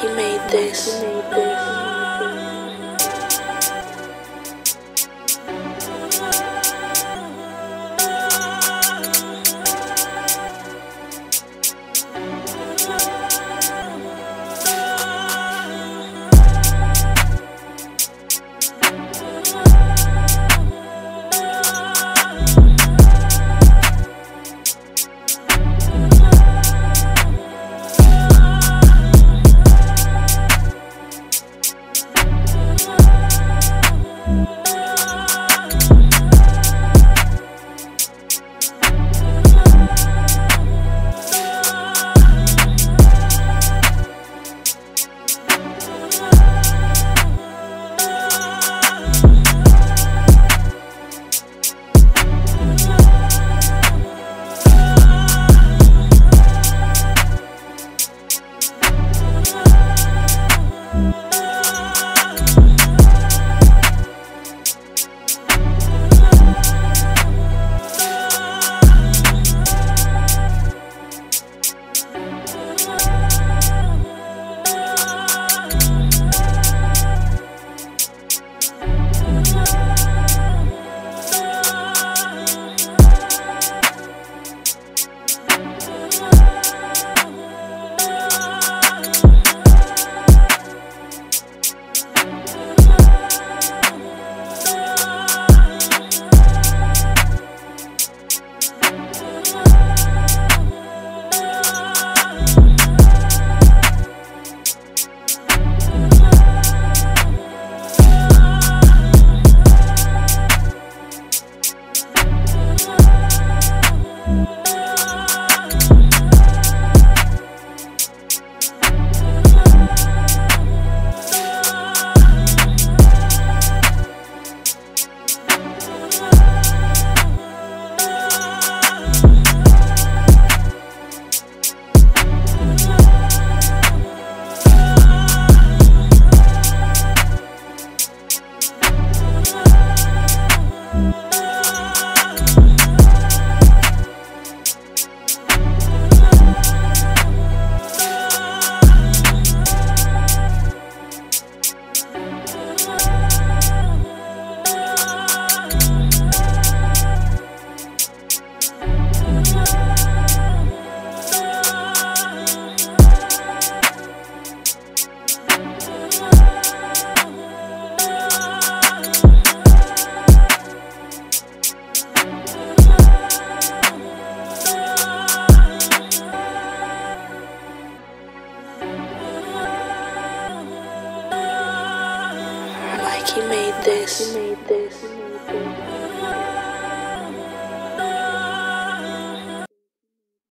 He made this. He made this.